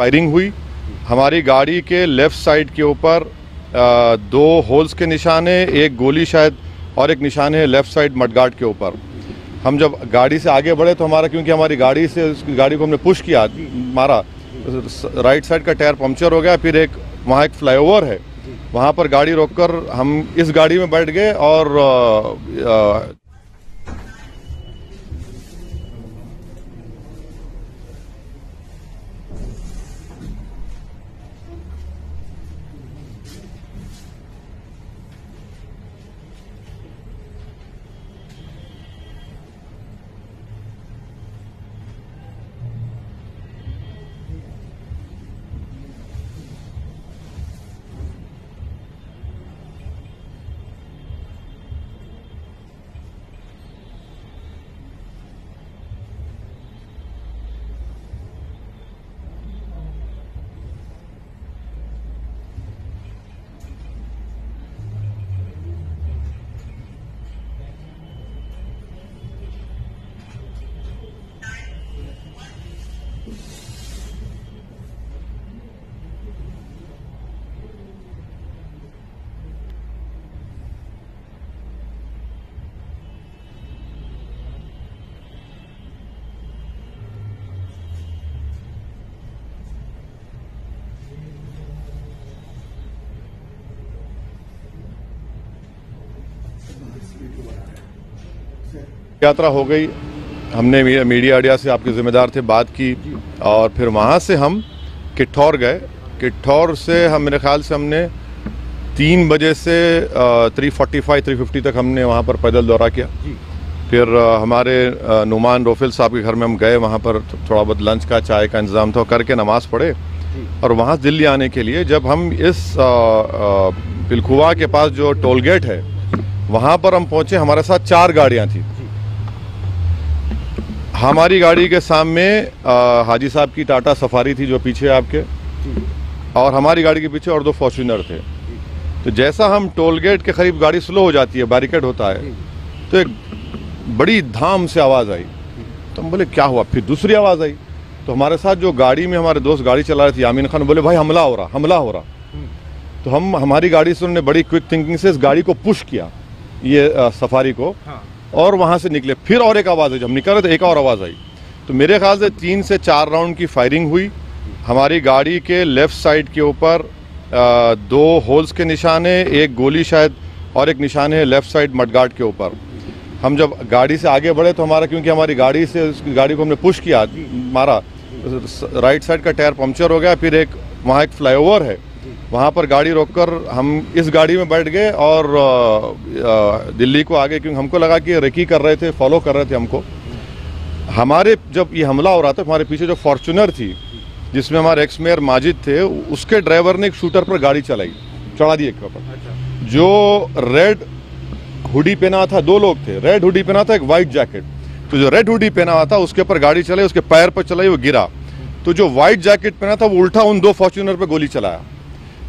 Firing हुई। हमारी गाड़ी के लेफ़्ट साइड के ऊपर दो होल्स के निशान है, एक गोली शायद और एक निशान है लेफ़्ट साइड मडगार्ड के ऊपर। हम जब गाड़ी से आगे बढ़े तो हमारा, क्योंकि हमारी गाड़ी से उस गाड़ी को हमने पुश किया, मारा, राइट साइड का टायर पंक्चर हो गया। फिर एक वहाँ एक फ्लाईओवर है, वहाँ पर गाड़ी रोककर हम इस गाड़ी में बैठ गए और यात्रा हो गई। हमने मीडिया एरिया से आपके ज़िम्मेदार थे, बात की और फिर वहाँ से हम किठौर गए। किठौर से हम, मेरे ख्याल से हमने 3 बजे से 3:45-3:50 तक हमने वहाँ पर पैदल दौरा किया। फिर हमारे नुमान रोफिल साहब के घर में हम गए, वहाँ पर थोड़ा बहुत लंच का चाय का इंतज़ाम था, करके नमाज़ पढ़े और वहाँ दिल्ली आने के लिए जब हम इस पिलखुवा के पास जो टोल गेट है वहाँ पर हम पहुँचे, हमारे साथ 4 गाड़ियाँ थी। हमारी गाड़ी के सामने हाजी साहब की टाटा सफारी थी जो पीछे आपके, और हमारी गाड़ी के पीछे और 2 फॉर्च्यूनर थे। तो जैसा हम टोल गेट के करीब, गाड़ी स्लो हो जाती है, बैरिकेड होता है, तो एक बड़ी धाम से आवाज़ आई। तो हम बोले क्या हुआ, फिर दूसरी आवाज़ आई। तो हमारे साथ जो गाड़ी में हमारे दोस्त गाड़ी चला रहे थे, यामीन खान, बोले भाई हमला हो रहा, हमला हो रहा। तो हम, हमारी गाड़ी से उन्होंने बड़ी क्विक थिंकिंग से इस गाड़ी को पुश किया, ये सफारी को, और वहाँ से निकले। फिर और एक आवाज़ आई, जब निकल रहे थे एक और आवाज़ आई। तो मेरे ख्याल से 3 से 4 राउंड की फायरिंग हुई। हमारी गाड़ी के लेफ़्ट साइड के ऊपर 2 होल्स के निशान है, एक गोली शायद और एक निशान है लेफ़्ट साइड मडगार्ड के ऊपर। हम जब गाड़ी से आगे बढ़े तो हमारा, क्योंकि हमारी गाड़ी से उस गाड़ी को हमने पुश किया, मारा, राइट साइड का टायर पंक्चर हो गया। फिर एक वहाँ एक फ्लाईओवर है, वहाँ पर गाड़ी रोककर हम इस गाड़ी में बैठ गए और दिल्ली को आगे, क्योंकि हमको लगा कि रेकी कर रहे थे, फॉलो कर रहे थे हमको। हमारे जब ये हमला हो रहा था, हमारे पीछे जो फॉर्च्यूनर थी जिसमें हमारे एक्स मेयर माजिद थे, उसके ड्राइवर ने एक शूटर पर गाड़ी चलाई, चढ़ा दी एक पर। जो रेड हुडी पहना था, 2 लोग थे, रेड हुडी पहना था, एक वाइट जैकेट। तो जो रेड हुडी पहना हुआ था उसके ऊपर गाड़ी चलाई, उसके पैर पर चलाई, वो गिरा। तो जो वाइट जैकेट पहना था वो उल्टा उन 2 फॉर्च्यूनर पर गोली चलाया।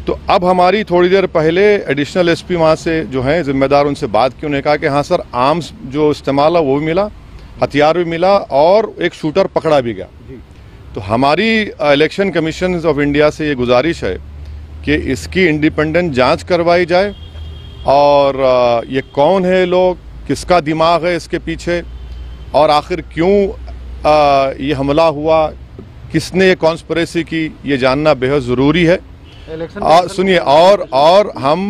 तो अब हमारी थोड़ी देर पहले एडिशनल एसपी वहाँ से जो हैं जिम्मेदार, उनसे बात की। उन्हें कहा कि हाँ सर, आर्म्स जो इस्तेमाल है वो भी मिला, हथियार भी मिला और एक शूटर पकड़ा भी गया। तो हमारी इलेक्शन कमीशन ऑफ इंडिया से ये गुजारिश है कि इसकी इंडिपेंडेंट जांच करवाई जाए और ये कौन है लोग, किसका दिमाग है इसके पीछे, और आखिर क्यों ये हमला हुआ, किसने ये कॉन्स्पिरेसी की, ये जानना बेहद ज़रूरी है। सुनिए, और हम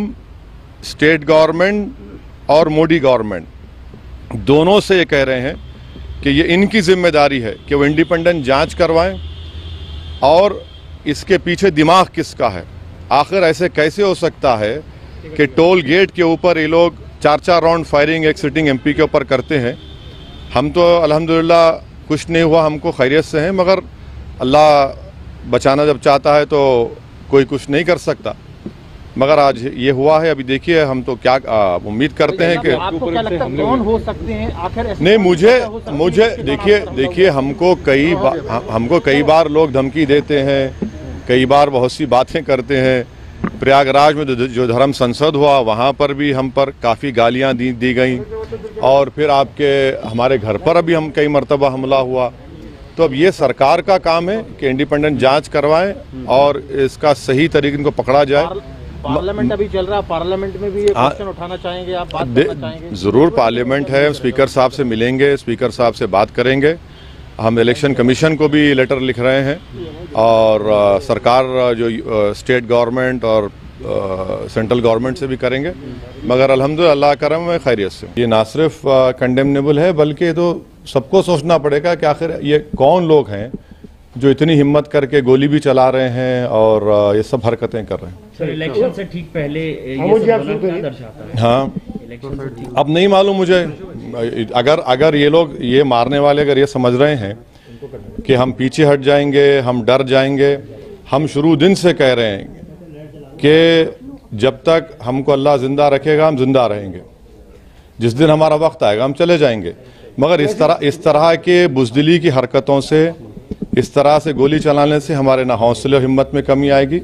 स्टेट गवर्नमेंट और मोदी गवर्नमेंट दोनों से ये कह रहे हैं कि ये इनकी जिम्मेदारी है कि वो इंडिपेंडेंट जांच करवाएं और इसके पीछे दिमाग किसका है। आखिर ऐसे कैसे हो सकता है कि टोल गेट के ऊपर ये लोग 4-4 राउंड फायरिंग एक सिटिंग एमपी के ऊपर करते हैं। हम तो अल्हम्दुलिल्लाह कुछ नहीं हुआ, हमको खैरियत से हैं, मगर अल्लाह बचाना जब चाहता है तो कोई कुछ नहीं कर सकता, मगर आज ये हुआ है। अभी देखिए हम तो क्या उम्मीद करते हैं कि आपको क्या लगता है कौन हो सकते हैं आखिर? नहीं, मुझे देखिए हमको कई बार लोग धमकी देते हैं, कई बार बहुत सी बातें करते हैं। प्रयागराज में जो धर्म संसद हुआ वहाँ पर भी हम पर काफ़ी गालियाँ दी गई, और फिर आपके हमारे घर पर अभी हम कई मरतबा हमला हुआ। तो अब ये सरकार का काम है कि इंडिपेंडेंट जांच करवाएं और इसका सही तरीके इनको पकड़ा जाए। पार्लियामेंट अभी चल रहा है, पार्लियामेंट में भी ये क्वेश्चन उठाना चाहेंगे आप, बात करना चाहेंगे? जरूर, पार्लियामेंट है, स्पीकर साहब से मिलेंगे, स्पीकर साहब से बात करेंगे। हम इलेक्शन कमीशन को भी लेटर लिख रहे हैं और सरकार जो स्टेट गवर्नमेंट और सेंट्रल गवर्नमेंट से भी करेंगे, मगर अल्हम्दुलिल्लाह करम है, खैरियत से। ये ना सिर्फ कंडेमनेबल है बल्कि तो सबको सोचना पड़ेगा कि आखिर ये कौन लोग हैं जो इतनी हिम्मत करके गोली भी चला रहे हैं और ये सब हरकतें कर रहे हैं। सर, इलेक्शन से ठीक पहले ये दर्शाता है। हाँ, अब नहीं मालूम मुझे, अगर ये लोग, ये मारने वाले अगर ये समझ रहे हैं कि हम पीछे हट जाएंगे, हम डर जाएंगे, हम शुरू दिन से कह रहे हैं कि जब तक हमको अल्लाह जिंदा रखेगा हम जिंदा रहेंगे, जिस दिन हमारा वक्त आएगा हम चले जाएंगे। मगर इस तरह के बुजदिली की हरकतों से, इस तरह से गोली चलाने से हमारे ना हौसले और हिम्मत में कमी आएगी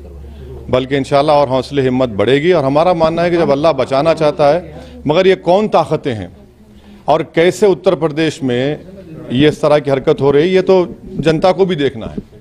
बल्कि इंशाल्लाह और हौसले हिम्मत बढ़ेगी। और हमारा मानना है कि जब अल्लाह बचाना चाहता है, मगर ये कौन ताकतें हैं और कैसे उत्तर प्रदेश में ये इस तरह की हरकत हो रही है, ये तो जनता को भी देखना है।